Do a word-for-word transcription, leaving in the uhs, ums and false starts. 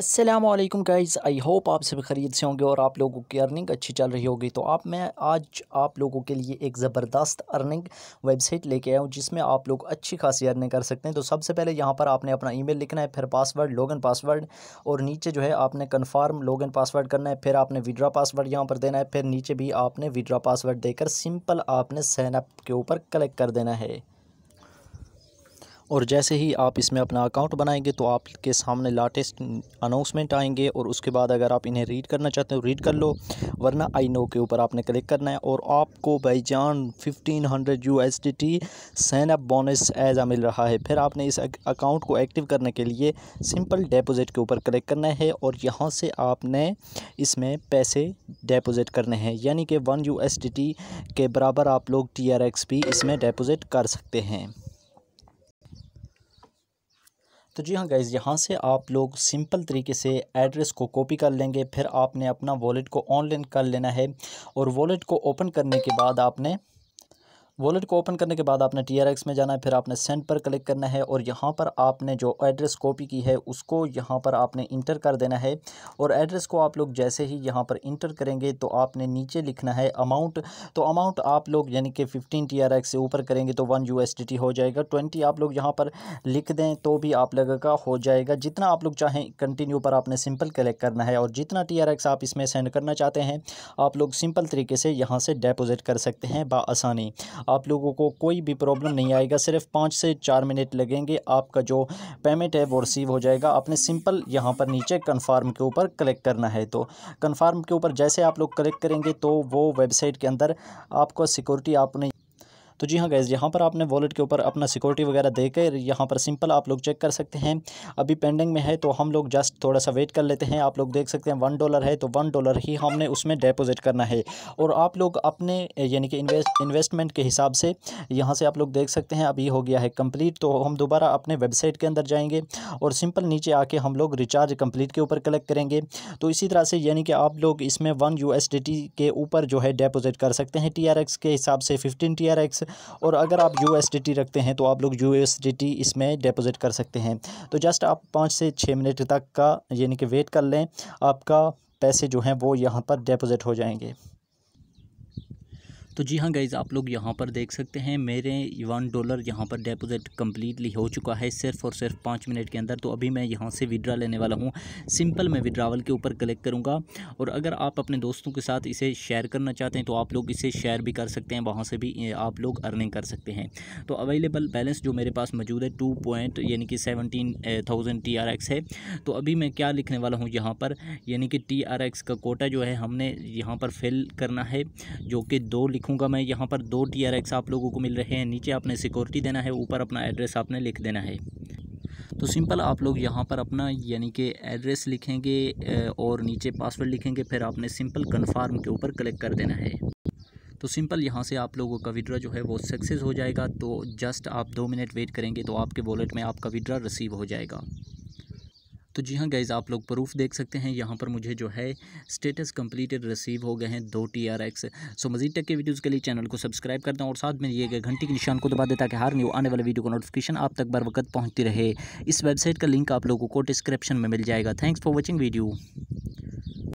अस्सलाम वालेकुम guys, I hope आप सब खरीद से होंगे और आप लोगों की अर्निंग अच्छी चल रही होगी। तो आप मैं आज आप लोगों के लिए एक ज़बरदस्त अर्निंग वेबसाइट लेके आया हूँ जिसमें आप लोग अच्छी खासी अर्निंग कर सकते हैं। तो सबसे पहले यहाँ पर आपने अपना ईमेल लिखना है, फिर पासवर्ड, लॉगिन पासवर्ड, और नीचे जो है आपने कन्फर्म लॉगिन पासवर्ड करना है, फिर आपने विड्रा पासवर्ड यहाँ पर देना है, फिर नीचे भी आपने विड्रा पासवर्ड देकर सिंपल आपने साइनअप के ऊपर क्लिक कर देना है। और जैसे ही आप इसमें अपना अकाउंट बनाएंगे तो आपके सामने लेटेस्ट अनाउंसमेंट आएंगे, और उसके बाद अगर आप इन्हें रीड करना चाहते हो रीड कर लो, वरना आई नो के ऊपर आपने क्लिक करना है। और आपको भाईजान fifteen hundred U S D T sign up bonus ऐसा मिल रहा है। फिर आपने इस अकाउंट को एक्टिव करने के लिए सिंपल डिपॉजिट के ऊपर क्लिक करना है, और यहाँ से आपने इसमें पैसे डिपॉजिट करने हैं, यानी कि one U S D T के बराबर आप लोग टी आर एक्स भी इसमें डिपॉजिट कर सकते हैं। तो जी हाँ गाइज़, यहाँ से आप लोग सिंपल तरीके से एड्रेस को कॉपी कर लेंगे, फिर आपने अपना वॉलेट को ऑनलाइन कर लेना है, और वॉलेट को ओपन करने के बाद आपने वॉलेट को ओपन करने के बाद आपने टी आर एक्स में जाना है, फिर आपने सेंड पर क्लिक करना है, और यहाँ पर आपने जो एड्रेस कॉपी की है उसको यहाँ पर आपने इंटर कर देना है। और एड्रेस को आप लोग जैसे ही यहाँ पर इंटर करेंगे तो आपने नीचे लिखना है अमाउंट। तो अमाउंट आप लोग यानी कि फिफ्टीन टी आर एक्स से ऊपर करेंगे तो one U S D T हो जाएगा, ट्वेंटी आप लोग यहाँ पर लिख दें तो भी आप लोगों का हो जाएगा। जितना आप लोग चाहें कंटिन्यू पर आपने सिंपल क्लिक करना है, और जितना टी आर एक्स आप इसमें सेंड करना चाहते हैं आप लोग सिंपल तरीके से यहाँ से डिपॉजिट कर सकते हैं बआसानी। आप लोगों को कोई भी प्रॉब्लम नहीं आएगा, सिर्फ पाँच से चार मिनट लगेंगे, आपका जो पेमेंट है वो रिसीव हो जाएगा। आपने सिंपल यहाँ पर नीचे कन्फर्म के ऊपर क्लिक करना है। तो कन्फर्म के ऊपर जैसे आप लोग क्लिक करेंगे तो वो वेबसाइट के अंदर आपको सिक्योरिटी आपने तो जी हाँ गाइज़, यहाँ पर आपने वॉलेट के ऊपर अपना सिक्योरिटी वगैरह देकर यहाँ पर सिंपल आप लोग चेक कर सकते हैं। अभी पेंडिंग में है तो हम लोग जस्ट थोड़ा सा वेट कर लेते हैं। आप लोग देख सकते हैं वन डॉलर है तो वन डॉलर ही हमने उसमें डिपॉजिट करना है, और आप लोग अपने यानी कि इन्वेस्ट इन्वेस्टमेंट के हिसाब से यहाँ से आप लोग देख सकते हैं। अभी हो गया है कम्प्लीट, तो हम दोबारा अपने वेबसाइट के अंदर जाएंगे और सिंपल नीचे आके हम लोग रिचार्ज कम्प्लीट के ऊपर क्लिक करेंगे। तो इसी तरह से यानी कि आप लोग इसमें one U S D T के ऊपर जो है डिपॉजिट कर सकते हैं टी आर एक्स के हिसाब से, फिफ्टीन टी आर एक्स, और अगर आप यू एस डी टी रखते हैं तो आप लोग यू एस डी टी इसमें डिपॉजिट कर सकते हैं। तो जस्ट आप पाँच से छः मिनट तक का यानी कि वेट कर लें, आपका पैसे जो हैं वो यहाँ पर डिपॉजिट हो जाएंगे। तो जी हाँ गाइज़, आप लोग यहाँ पर देख सकते हैं मेरे वन डॉलर यहाँ पर डिपॉजिट कम्प्लीटली हो चुका है सिर्फ़ और सिर्फ पाँच मिनट के अंदर। तो अभी मैं यहाँ से विड्रा लेने वाला हूँ, सिंपल मैं विड्रावल के ऊपर क्लिक करूँगा। और अगर आप अपने दोस्तों के साथ इसे शेयर करना चाहते हैं तो आप लोग इसे शेयर भी कर सकते हैं, वहाँ से भी आप लोग अर्निंग कर सकते हैं। तो अवेलेबल बैलेंस जो मेरे पास मौजूद है टू पॉइंट यानी कि seventeen thousand T R X है। तो अभी मैं क्या लिखने वाला हूँ यहाँ पर, यानी कि टी आर एक्स का कोटा जो है हमने यहाँ पर फिल करना है, जो कि दो लिखूंगा मैं यहाँ पर। दो टी आर एक्स आप लोगों को मिल रहे हैं, नीचे आपने सिक्योरिटी देना है, ऊपर अपना एड्रेस आपने लिख देना है। तो सिंपल आप लोग यहाँ पर अपना यानी कि एड्रेस लिखेंगे और नीचे पासवर्ड लिखेंगे, फिर आपने सिंपल कन्फर्म के ऊपर क्लिक कर देना है। तो सिंपल यहाँ से आप लोगों का विड्रा जो है वो सक्सेस हो जाएगा। तो जस्ट आप दो मिनट वेट करेंगे तो आपके वॉलेट में आपका विड्रा रिसीव हो जाएगा। तो जी हाँ गाइज़, आप लोग प्रूफ देख सकते हैं यहाँ पर मुझे जो है स्टेटस कंप्लीटेड रिसीव हो गए हैं दो टी आर एक्स। सो मजीद तक के वीडियोज़ के लिए चैनल को सब्सक्राइब करता हूँ और साथ में ये घंटी के निशान को दबा दें ताकि हर न्यू आने वाले वीडियो का नोटिफिकेशन आप तक बर वक्त पहुँचती रहे। इस वेबसाइट का लिंक आप लोगों को डिस्क्रिप्शन में मिल जाएगा। Thanks for watching video.